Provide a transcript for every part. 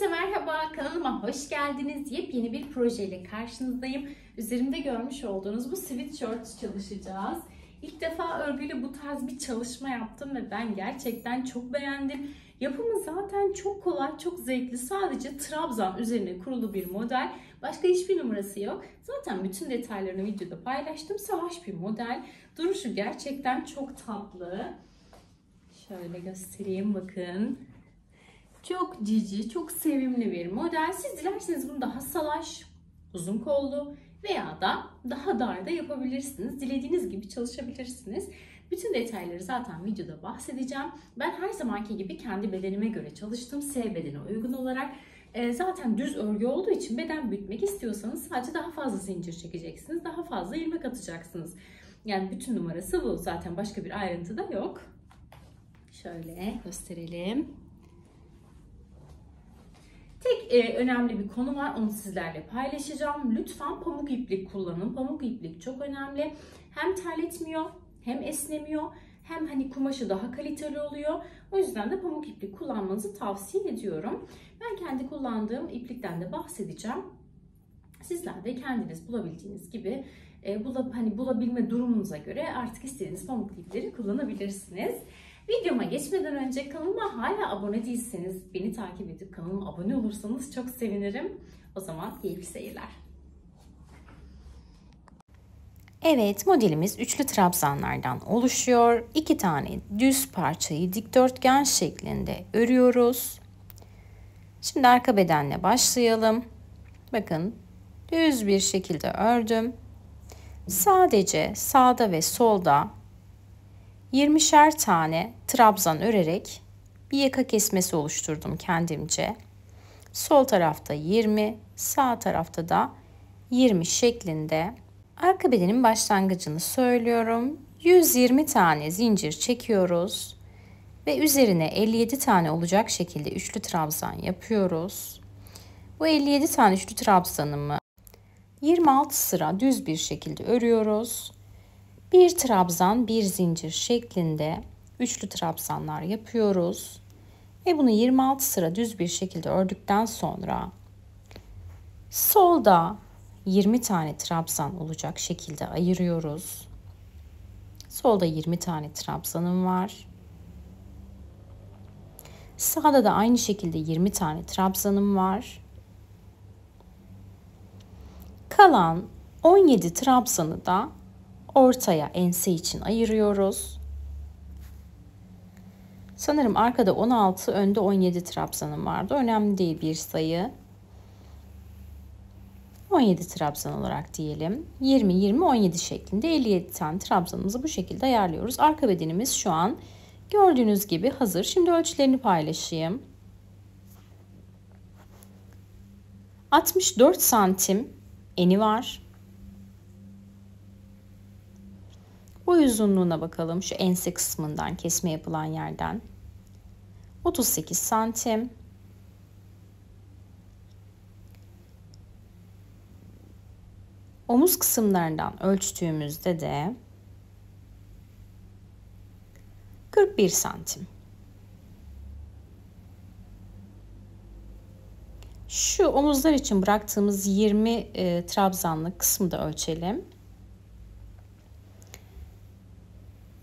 Herkese merhaba, kanalıma hoş geldiniz. Yepyeni bir projeyle karşınızdayım. Üzerimde görmüş olduğunuz bu sweatshirt çalışacağız. İlk defa örgüyle bu tarz bir çalışma yaptım ve ben gerçekten çok beğendim. Yapımı zaten çok kolay, çok zevkli. Sadece trabzan üzerine kurulu bir model. Başka hiçbir numarası yok. Zaten bütün detaylarını videoda paylaştım. Savaş bir model. Duruşu gerçekten çok tatlı. Şöyle göstereyim bakın. Çok cici, çok sevimli bir model. Siz dilerseniz bunu daha salaş, uzun kollu veya da daha dar da yapabilirsiniz. Dilediğiniz gibi çalışabilirsiniz. Bütün detayları zaten videoda bahsedeceğim. Ben her zamanki gibi kendi bedenime göre çalıştım. S bedene uygun olarak. Zaten düz örgü olduğu için beden büyütmek istiyorsanız sadece daha fazla zincir çekeceksiniz. Daha fazla ilmek atacaksınız. Yani bütün numarası bu. Zaten başka bir ayrıntı da yok. Şöyle gösterelim. Önemli bir konu var, onu sizlerle paylaşacağım. Lütfen pamuk iplik kullanın. Pamuk iplik çok önemli. Hem terletmiyor, hem esnemiyor, hem hani kumaşı daha kaliteli oluyor. O yüzden de pamuk iplik kullanmanızı tavsiye ediyorum. Ben kendi kullandığım iplikten de bahsedeceğim. Sizler de kendiniz bulabildiğiniz gibi bulabilme durumunuza göre artık istediğiniz pamuk ipleri kullanabilirsiniz. Videoma geçmeden önce kanalıma hala abone değilseniz beni takip edip kanalıma abone olursanız çok sevinirim. O zaman keyifli seyirler. Evet, modelimiz üçlü trabzanlardan oluşuyor. İki tane düz parçayı dikdörtgen şeklinde örüyoruz. Şimdi arka bedenle başlayalım. Bakın, düz bir şekilde ördüm. Sadece sağda ve solda 20'şer tane trabzan örerek bir yaka kesmesi oluşturdum kendimce. Sol tarafta 20, sağ tarafta da 20 şeklinde. Arka bedenin başlangıcını söylüyorum. 120 tane zincir çekiyoruz ve üzerine 57 tane olacak şekilde üçlü trabzan yapıyoruz. Bu 57 tane üçlü trabzanımı 26 sıra düz bir şekilde örüyoruz. Bir trabzan, bir zincir şeklinde üçlü trabzanlar yapıyoruz. Ve bunu 26 sıra düz bir şekilde ördükten sonra solda 20 tane trabzan olacak şekilde ayırıyoruz. Solda 20 tane trabzanım var. Sağda da aynı şekilde 20 tane trabzanım var. Kalan 17 trabzanı da ortaya ense için ayırıyoruz. Sanırım arkada 16, önde 17 trabzanım vardı. Önemli değil bir sayı. 17 trabzan olarak diyelim. 20, 20, 17 şeklinde 57 tane trabzanımızı bu şekilde ayarlıyoruz. Arka bedenimiz şu an gördüğünüz gibi hazır. Şimdi ölçülerini paylaşayım. 64 santim eni var. Boy uzunluğuna bakalım, şu ense kısmından, kesme yapılan yerden. 38 santim. Omuz kısımlarından ölçtüğümüzde de 41 santim. Şu omuzlar için bıraktığımız 20 trabzanlık kısmı da ölçelim.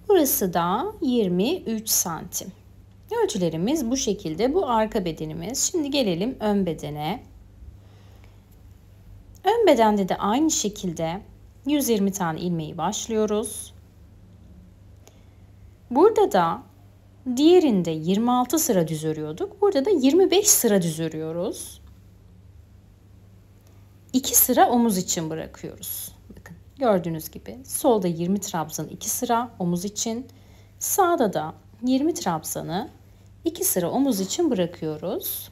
Burası da 23 santim. Ölçülerimiz bu şekilde. Bu arka bedenimiz. Şimdi gelelim ön bedene. Ön bedende de aynı şekilde 120 tane ilmeği başlıyoruz. Burada da diğerinde 26 sıra düz örüyorduk. Burada da 25 sıra düz örüyoruz. 2 sıra omuz için bırakıyoruz. Gördüğünüz gibi solda 20 trabzan 2 sıra omuz için, sağda da 20 trabzanı 2 sıra omuz için bırakıyoruz.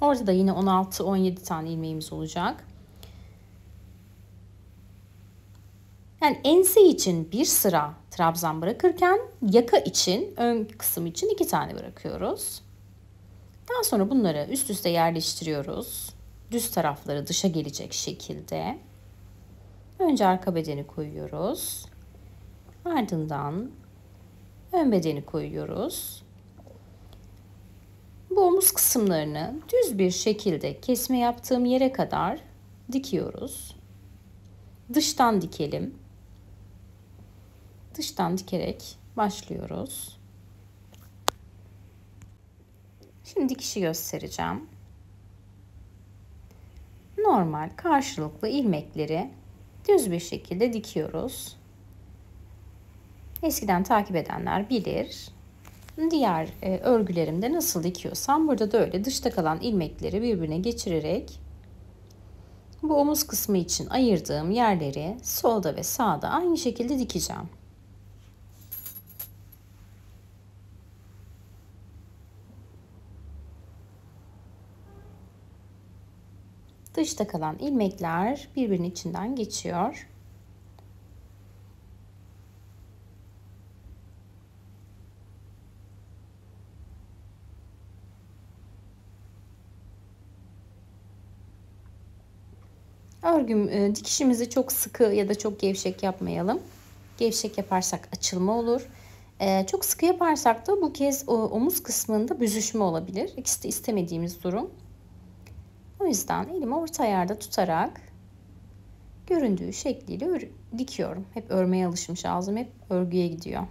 Orada da yine 16-17 tane ilmeğimiz olacak. Yani ense için 1 sıra trabzan bırakırken yaka için, ön kısım için 2 tane bırakıyoruz. Daha sonra bunları üst üste yerleştiriyoruz. Düz tarafları dışa gelecek şekilde. Önce arka bedeni koyuyoruz. Ardından ön bedeni koyuyoruz. Bu omuz kısımlarını düz bir şekilde kesme yaptığım yere kadar dikiyoruz. Dıştan dikelim. Dıştan dikerek başlıyoruz. Şimdi dikişi göstereceğim. Normal karşılıklı ilmekleri düz bir şekilde dikiyoruz. Eskiden takip edenler bilir. Diğer örgülerimde nasıl dikiyorsam burada da öyle dışta kalan ilmekleri birbirine geçirerek bu omuz kısmı için ayırdığım yerleri solda ve sağda aynı şekilde dikeceğim. Dışta kalan ilmekler birbirinin içinden geçiyor. Örgüm dikişimizi çok sıkı ya da çok gevşek yapmayalım. Gevşek yaparsak açılma olur. Çok sıkı yaparsak da bu kez omuz kısmında büzüşme olabilir. İkisi de istemediğimiz durum. O yüzden elimi orta ayarda tutarak göründüğü şekliyle dikiyorum. Hep örmeye alışmış ağzım, hep örgüye gidiyor.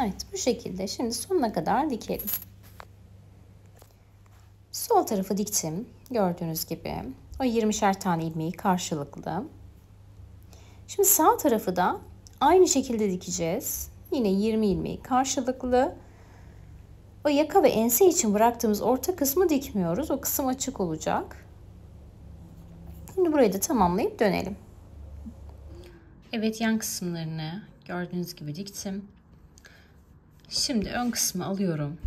Evet, bu şekilde şimdi sonuna kadar dikelim. Sol tarafı diktim. Gördüğünüz gibi o 20'şer tane ilmeği karşılıklı. Şimdi sağ tarafı da aynı şekilde dikeceğiz. Yine 20 ilmeği karşılıklı. O yaka ve ense için bıraktığımız orta kısmı dikmiyoruz. O kısım açık olacak. Şimdi burayı da tamamlayıp dönelim. Evet, yan kısımlarını gördüğünüz gibi diktim. Şimdi ön kısmı alıyorum.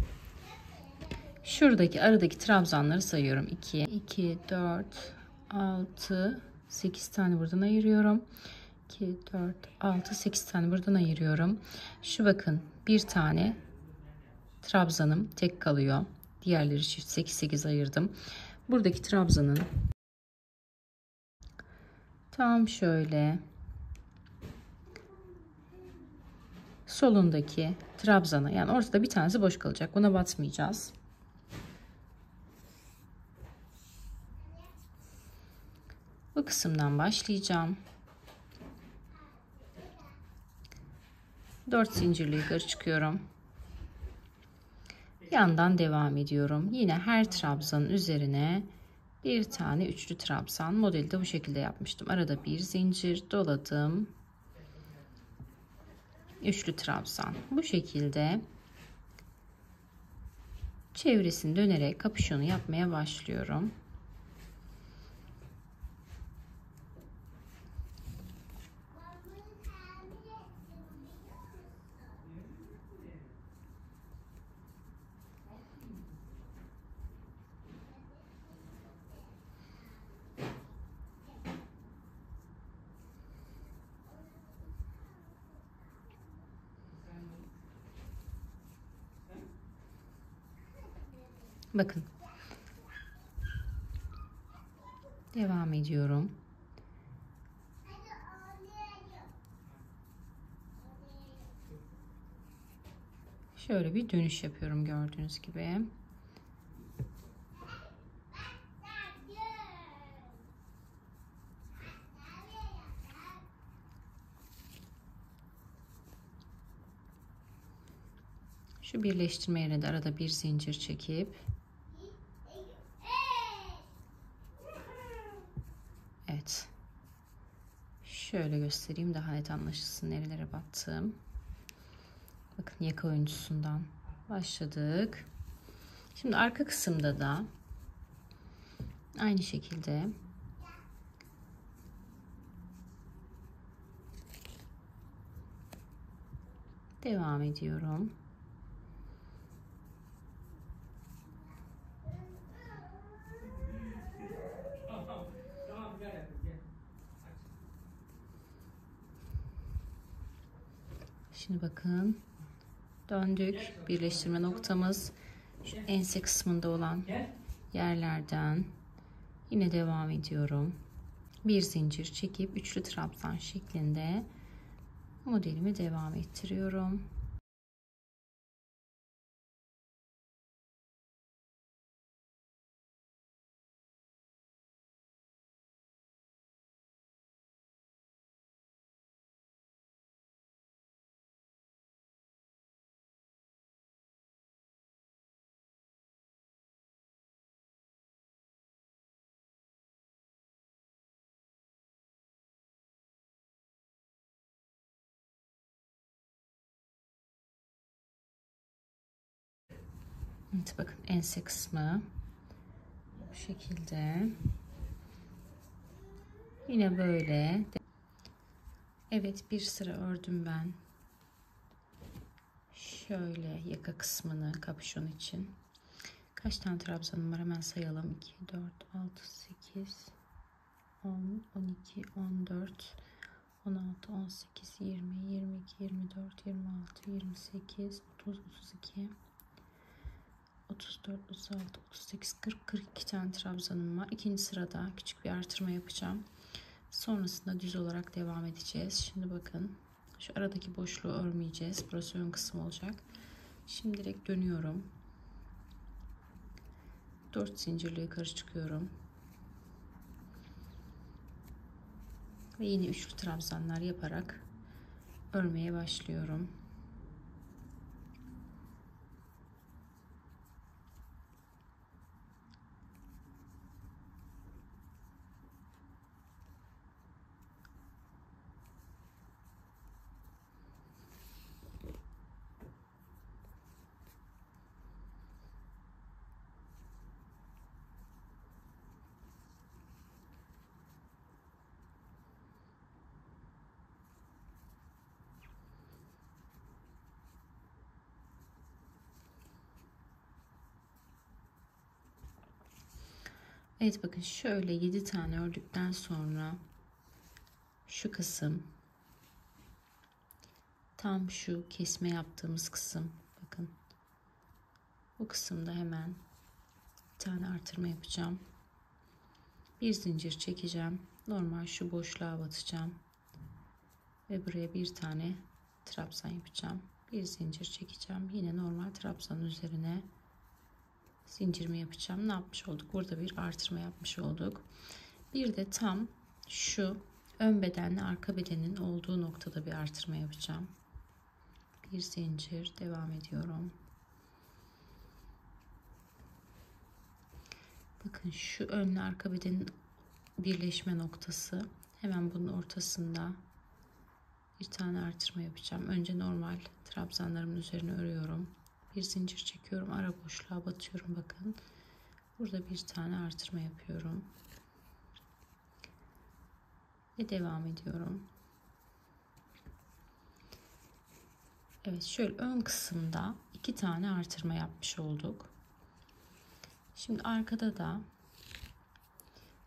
Şuradaki aradaki trabzanları sayıyorum. 2, 4, 6, 8 tane buradan ayırıyorum. 2, 4, 6, 8 tane buradan ayırıyorum. Şu bakın, bir tane trabzanım tek kalıyor. Diğerleri çift, 8, 8 ayırdım. Buradaki trabzanın tam şöyle solundaki trabzana, yani ortada bir tanesi boş kalacak. Buna batmayacağız. Bu kısımdan başlayacağım. 4 zincirli yukarı çıkıyorum. Yandan devam ediyorum. Yine her trabzanın üzerine bir tane üçlü trabzan. Modeli de bu şekilde yapmıştım. Arada bir zincir doladım. Üçlü trabzan. Bu şekilde çevresini dönerek kapüşonu yapmaya başlıyorum. Bakın, devam ediyorum. Şöyle bir dönüş yapıyorum gördüğünüz gibi. Şu birleştirme yerine de arada bir zincir çekip şöyle göstereyim, daha net anlaşılsın nerelere battım. Bakın, yaka oyuncusundan başladık. Şimdi arka kısımda da aynı şekilde devam ediyorum. Şimdi bakın, döndük, birleştirme noktamız. şu ense kısmında olan yerlerden yine devam ediyorum. Bir zincir çekip üçlü trabzan şeklinde modelimi devam ettiriyorum. Evet, bakın ense kısmı bu şekilde yine böyle. Evet, bir sıra ördüm ben. Şöyle yaka kısmını kapüşon için. Kaç tane trabzanım var hemen sayalım. 2, 4, 6, 8, 10, 12, 14, 16, 18, 20, 22, 24, 26, 28, 30, 32. 34, 36, 38, 40, 42 tane trabzanım var. İkinci sırada küçük bir artırma yapacağım. Sonrasında düz olarak devam edeceğiz. Şimdi bakın şu aradaki boşluğu örmeyeceğiz. Burası ön kısım olacak. Şimdi direkt dönüyorum. 4 zincirli yukarı çıkıyorum. Ve yine üçlü trabzanlar yaparak örmeye başlıyorum. Evet, bakın şöyle 7 tane ördükten sonra şu kısım tam şu kesme yaptığımız kısım, bakın bu kısımda hemen bir tane artırma yapacağım. Bir zincir çekeceğim. Normal şu boşluğa batacağım ve buraya bir tane trabzan yapacağım. Bir zincir çekeceğim. Yine normal trabzanın üzerine zincirimi yapacağım. Ne yapmış olduk? Burada bir artırma yapmış olduk. Bir de tam şu ön bedenle arka bedenin olduğu noktada bir artırma yapacağım. Bir zincir, devam ediyorum. Bakın şu önle arka bedenin birleşme noktası. Hemen bunun ortasında bir tane artırma yapacağım. Önce normal trabzanlarımın üzerine örüyorum. Bir zincir çekiyorum, ara boşluğa batıyorum, bakın burada bir tane artırma yapıyorum ve devam ediyorum. Evet, şöyle ön kısımda 2 tane artırma yapmış olduk. Şimdi arkada da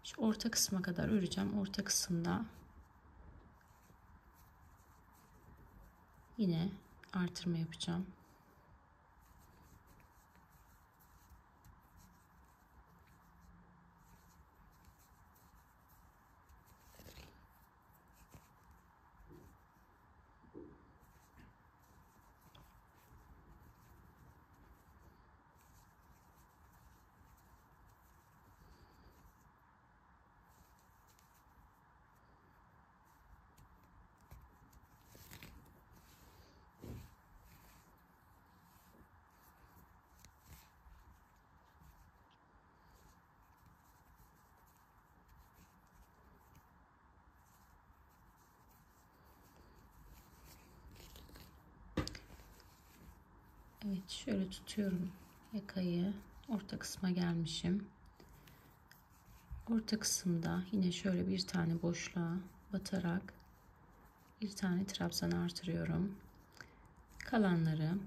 şu orta kısma kadar öreceğim. Orta kısımda yine artırma yapacağım. Evet, şöyle tutuyorum yakayı, orta kısma gelmişim. Orta kısımda yine şöyle bir tane boşluğa batarak bir tane trabzan artırıyorum. Kalanları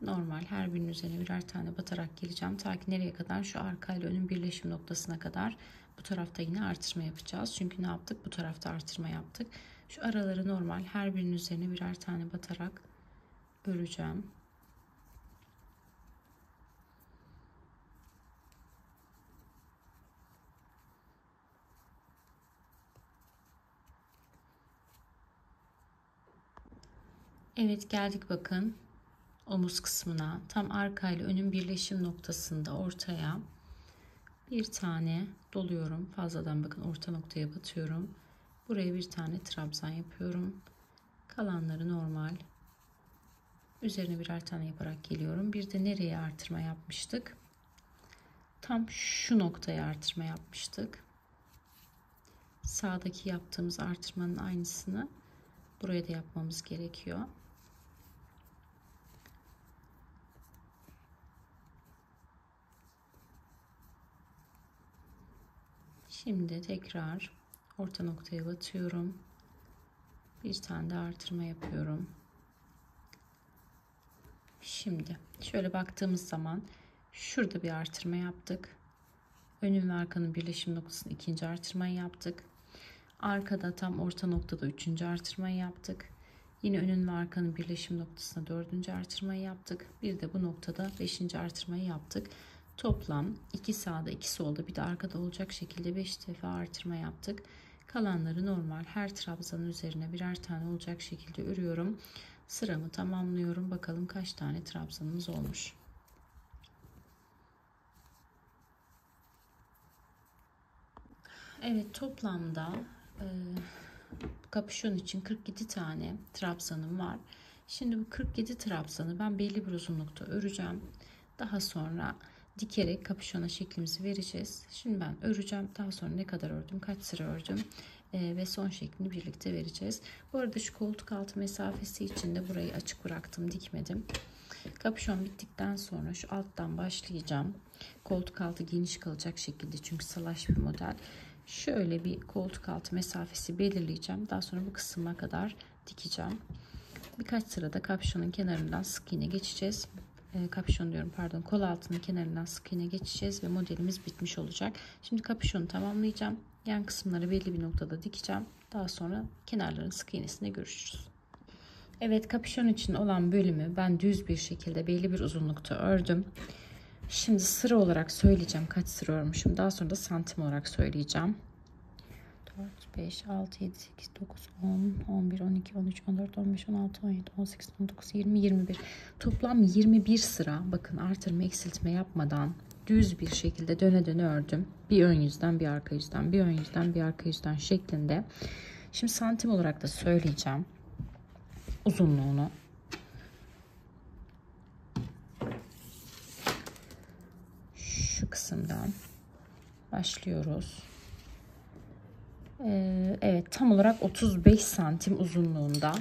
normal her birinin üzerine birer tane batarak geleceğim. Ta ki nereye kadar? Şu arkayla önün birleşim noktasına kadar. Bu tarafta yine artırma yapacağız. Çünkü ne yaptık? Bu tarafta artırma yaptık. Şu araları normal her birinin üzerine birer tane batarak öreceğim. Evet, geldik bakın omuz kısmına. Tam arkayla önün birleşim noktasında ortaya bir tane doluyorum. Fazladan bakın orta noktaya batıyorum. Buraya bir tane trabzan yapıyorum. Kalanları normal. Üzerine birer tane yaparak geliyorum. Bir de nereye artırma yapmıştık? Tam şu noktaya artırma yapmıştık. Sağdaki yaptığımız artırmanın aynısını buraya da yapmamız gerekiyor. Şimdi tekrar orta noktaya batıyorum. Bir tane de artırma yapıyorum. Şimdi şöyle baktığımız zaman şurada bir artırma yaptık. Önün ve arkanın birleşim noktasının ikinci artırmayı yaptık. Arkada tam orta noktada üçüncü artırmayı yaptık. Yine önün ve arkanın birleşim noktasına dördüncü artırmayı yaptık. Bir de bu noktada beşinci artırmayı yaptık. Toplam iki sağda iki solda bir de arkada olacak şekilde 5 defa artırma yaptık. Kalanları normal her trabzanın üzerine birer tane olacak şekilde örüyorum. Sıramı tamamlıyorum. Bakalım kaç tane trabzanımız olmuş. Evet, toplamda kapüşon için 47 tane trabzanım var. Şimdi bu 47 trabzanı ben belli bir uzunlukta öreceğim. Daha sonra dikerek kapüşona şeklimizi vereceğiz. Şimdi ben öreceğim. Daha sonra ne kadar ördüm, kaç sıra ördüm ve son şeklini birlikte vereceğiz. Bu arada şu koltuk altı mesafesi için de burayı açık bıraktım, dikmedim. Kapüşon bittikten sonra şu alttan başlayacağım. Koltuk altı geniş kalacak şekilde, çünkü salaş bir model. Şöyle bir koltuk altı mesafesi belirleyeceğim. Daha sonra bu kısma kadar dikeceğim. Birkaç sırada kapüşonun kenarından sık iğne geçeceğiz. Kapüşon diyorum, pardon, kol altının kenarından sık iğne geçeceğiz ve modelimiz bitmiş olacak. Şimdi kapüşonu tamamlayacağım. Yan kısımları belli bir noktada dikeceğim. Daha sonra kenarların sık iğnesine görüşürüz. Evet, kapüşon için olan bölümü ben düz bir şekilde belli bir uzunlukta ördüm. Şimdi sıra olarak söyleyeceğim kaç sıra örmüşüm. Daha sonra da santim olarak söyleyeceğim. 4, 5, 6, 7, 8, 9, 10, 11, 12, 13, 14, 15, 16, 17, 18, 19, 20, 21. Toplam 21 sıra, bakın artırma eksiltme yapmadan düz bir şekilde döne döne ördüm. Bir ön yüzden, bir arka yüzden, bir ön yüzden, bir arka yüzden şeklinde. Şimdi santim olarak da söyleyeceğim uzunluğunu. Şu kısımdan başlıyoruz. Evet, tam olarak 35 santim uzunluğunda,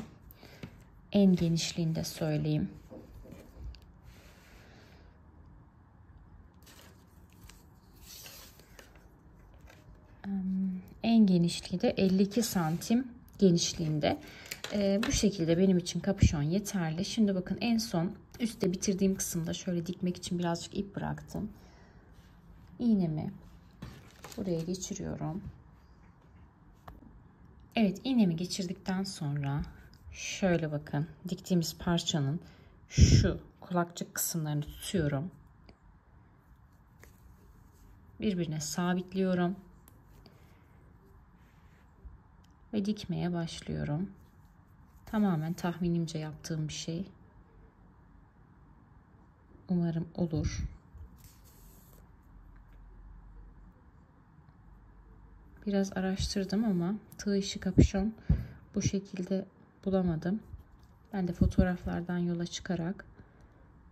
en genişliğinde söyleyeyim. En genişliği de 52 santim genişliğinde. Bu şekilde benim için kapüşon yeterli. Şimdi bakın en son üstte bitirdiğim kısımda şöyle dikmek için birazcık ip bıraktım. İğnemi buraya geçiriyorum. Evet, iğnemi geçirdikten sonra şöyle bakın diktiğimiz parçanın şu kulakçık kısımlarını tutuyorum. Birbirine sabitliyorum. Ve dikmeye başlıyorum. Tamamen tahminimce yaptığım bir şey. Umarım olur. Biraz araştırdım ama tığ işi kapüşon bu şekilde bulamadım. Ben de fotoğraflardan yola çıkarak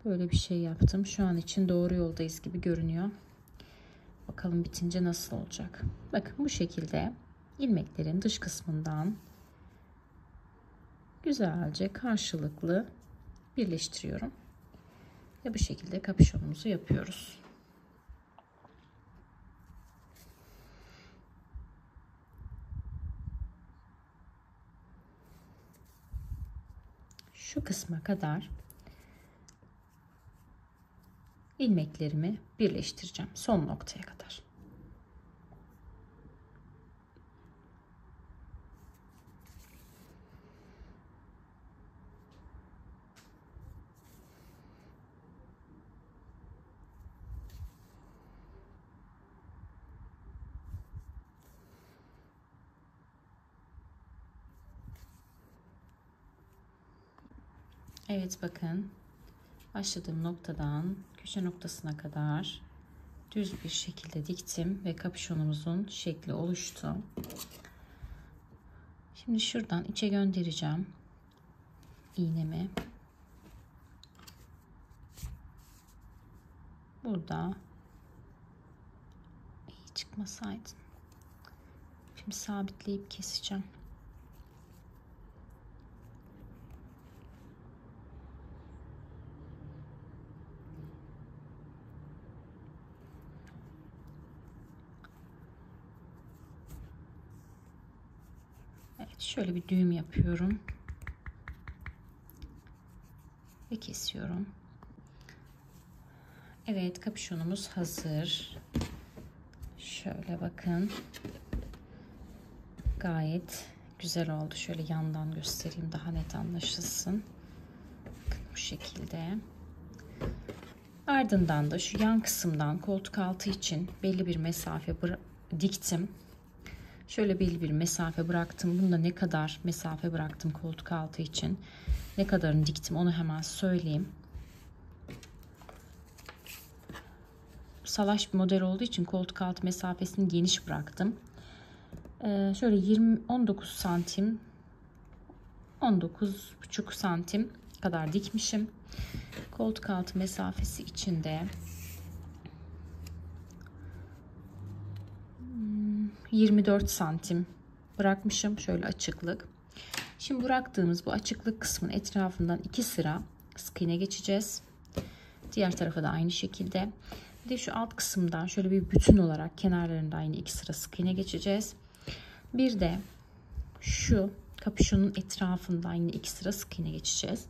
böyle bir şey yaptım. Şu an için doğru yoldayız gibi görünüyor. Bakalım bitince nasıl olacak. Bakın bu şekilde ilmeklerin dış kısmından güzelce karşılıklı birleştiriyorum. Ve bu şekilde kapüşonumuzu yapıyoruz. Şu kısma kadar ilmeklerimi birleştireceğim son noktaya kadar. Evet, bakın başladığım noktadan köşe noktasına kadar düz bir şekilde diktim ve kapüşonumuzun şekli oluştu. Şimdi şuradan içe göndereceğim iğnemi. Burada iyi çıkmasaydın. Şimdi sabitleyip keseceğim. Evet, şöyle bir düğüm yapıyorum ve kesiyorum. Evet, kapüşonumuz hazır. Şöyle bakın. Gayet güzel oldu. Şöyle yandan göstereyim daha net anlaşılsın. Bakın bu şekilde. Ardından da şu yan kısımdan koltuk altı için belli bir mesafe diktim. Şöyle belli bir mesafe bıraktım. Bunda ne kadar mesafe bıraktım koltuk altı için, ne kadarını diktim onu hemen söyleyeyim. Salaş bir model olduğu için koltuk altı mesafesini geniş bıraktım. Şöyle 19 santim, 19,5 santim kadar dikmişim. Koltuk altı mesafesi içinde 24 santim bırakmışım. Şöyle açıklık. Şimdi bıraktığımız bu açıklık kısmının etrafından 2 sıra sık iğne geçeceğiz. Diğer tarafa da aynı şekilde. Bir de şu alt kısımdan şöyle bir bütün olarak kenarlarından yine 2 sıra sık iğne geçeceğiz. Bir de şu kapüşonun etrafından yine 2 sıra sık iğne geçeceğiz.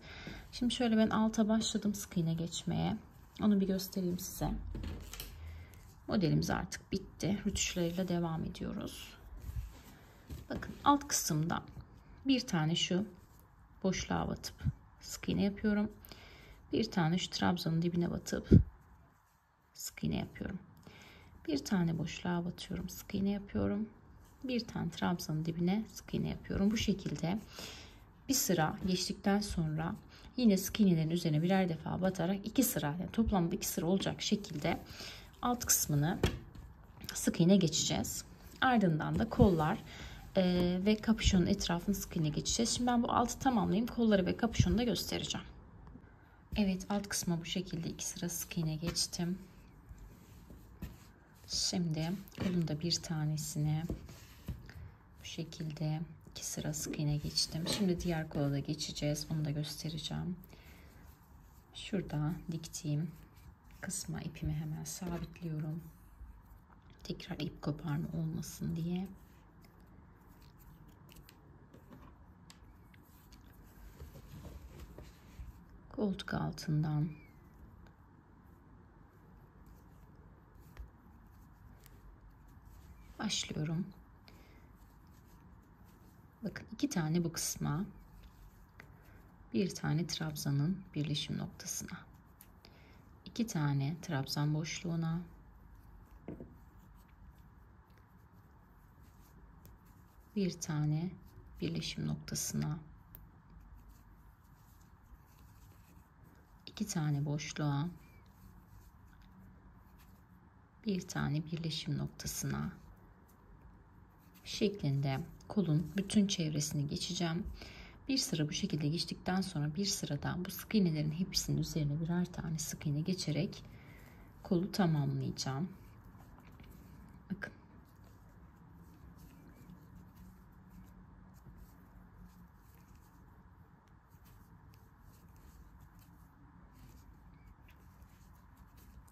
Şimdi şöyle ben alta başladım sık iğne geçmeye. Onu bir göstereyim size. Modelimiz artık bitti. Rütuşlarıyla devam ediyoruz. Bakın alt kısımda bir tane şu boşluğa batıp sık iğne yapıyorum. Bir tane şu trabzanın dibine batıp sık iğne yapıyorum. Bir tane boşluğa batıyorum, sık iğne yapıyorum. Bir tane trabzanın dibine sık iğne yapıyorum. Bu şekilde bir sıra geçtikten sonra yine sık iğnelerin üzerine birer defa batarak 2 sıra, yani toplamda 2 sıra olacak şekilde alt kısmını sık iğne geçeceğiz. Ardından da kollar ve kapüşonun etrafını sık iğne geçeceğiz. Şimdi ben bu altı tamamlayayım. Kolları ve kapüşonu da göstereceğim. Evet, alt kısma bu şekilde 2 sıra sık iğne geçtim. Şimdi kolun da bir tanesini bu şekilde 2 sıra sık iğne geçtim. Şimdi diğer kola da geçeceğiz. Onu da göstereceğim. Şurada diktiğim kısma ipimi hemen sabitliyorum. Tekrar ip koparma olmasın diye. Koltuk altından başlıyorum. Bakın 2 tane bu kısma, bir tane trabzanın birleşim noktasına, 2 tane trabzan boşluğuna, 1 tane birleşim noktasına, 2 tane boşluğa, 1 tane birleşim noktasına şeklinde kolun bütün çevresini geçeceğim. Bir sıra bu şekilde geçtikten sonra bir sıradan bu sık iğnelerin hepsinin üzerine birer tane sık iğne geçerek kolu tamamlayacağım. Bakın.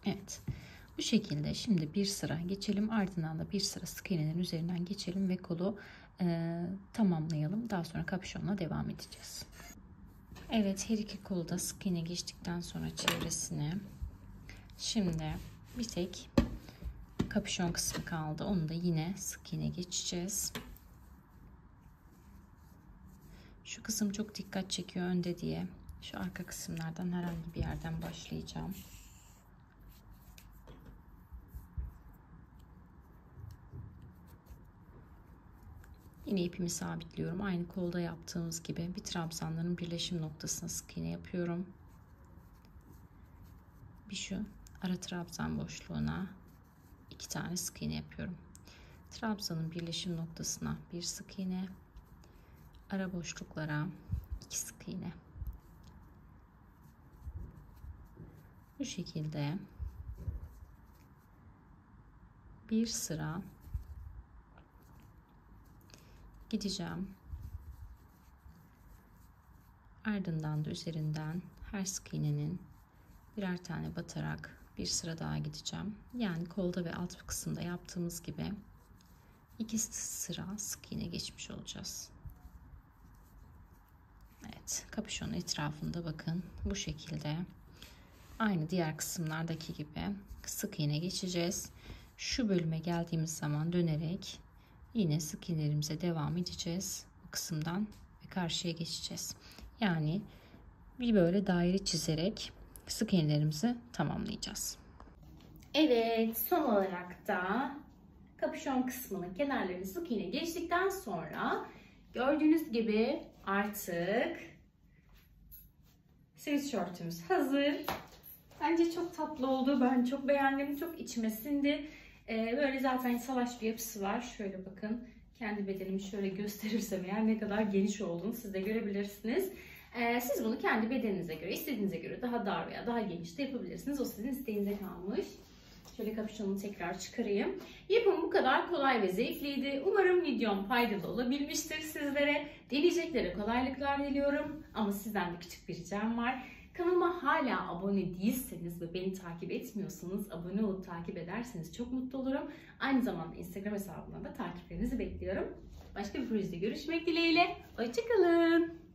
Evet. Bu şekilde şimdi bir sıra geçelim, ardından da bir sıra sık iğnelerin üzerinden geçelim ve kolu tamamlayalım. Daha sonra kapüşonla devam edeceğiz. Evet, her iki kolu da sık iğne geçtikten sonra çevresine. Şimdi bir tek kapüşon kısmı kaldı. Onu da yine sık iğne geçeceğiz. Şu kısım çok dikkat çekiyor önde diye. Şu arka kısımlardan herhangi bir yerden başlayacağım. Yine ipimi sabitliyorum. Aynı kolda yaptığımız gibi bir trabzanların birleşim noktasına sık iğne yapıyorum. Bir şu ara trabzan boşluğuna 2 tane sık iğne yapıyorum. Trabzanın birleşim noktasına bir sık iğne, ara boşluklara 2 sık iğne. Bu şekilde bir sıra gideceğim. Ardından da üzerinden her sık iğnenin birer tane batarak bir sıra daha gideceğim. Yani kolda ve alt kısımda yaptığımız gibi 2 sıra sık iğne geçmiş olacağız. Evet, kapüşonun etrafında bakın bu şekilde aynı diğer kısımlardaki gibi sık iğne geçeceğiz. Şu bölüme geldiğimiz zaman dönerek yine sık iğnelerimize devam edeceğiz. Bu kısımdan ve karşıya geçeceğiz. Yani bir böyle daire çizerek sık iğnelerimizi tamamlayacağız. Evet, son olarak da kapüşon kısmının kenarlarını sık iğne geçtikten sonra gördüğünüz gibi artık sweatshirt'ümüz hazır. Bence çok tatlı oldu. Ben çok beğendim. Çok içime sindi. Böyle zaten salaş bir yapısı var. Şöyle bakın. Kendi bedenimi şöyle gösterirsem eğer ne kadar geniş olduğunu siz de görebilirsiniz. Siz bunu kendi bedeninize göre, istediğinize göre daha dar veya daha geniş de yapabilirsiniz. O sizin isteğinize kalmış. Şöyle kapüşonunu tekrar çıkarayım. Yapım bu kadar kolay ve zevkliydi. Umarım videom faydalı olabilmiştir sizlere. Deneyeceklere kolaylıklar diliyorum. Ama sizden de küçük bir ricam var. Kanalıma hala abone değilseniz ve beni takip etmiyorsanız abone olup takip ederseniz çok mutlu olurum. Aynı zamanda Instagram hesabımdan da takiplerinizi bekliyorum. Başka bir projede görüşmek dileğiyle. Hoşçakalın.